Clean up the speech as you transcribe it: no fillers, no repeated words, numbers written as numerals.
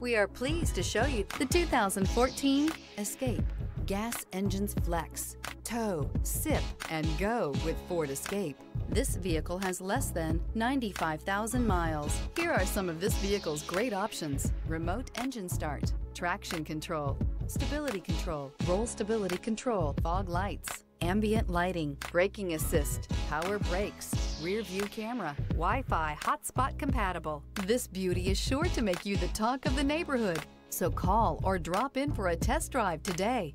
We are pleased to show you the 2014 Escape. Gas engines flex, tow, sip, and go with Ford Escape. This vehicle has less than 95,000 miles. Here are some of this vehicle's great options: remote engine start, traction control, stability control, roll stability control, fog lights, ambient lighting, braking assist, power brakes, rear view camera, Wi-Fi hotspot compatible. This beauty is sure to make you the talk of the neighborhood. So call or drop in for a test drive today.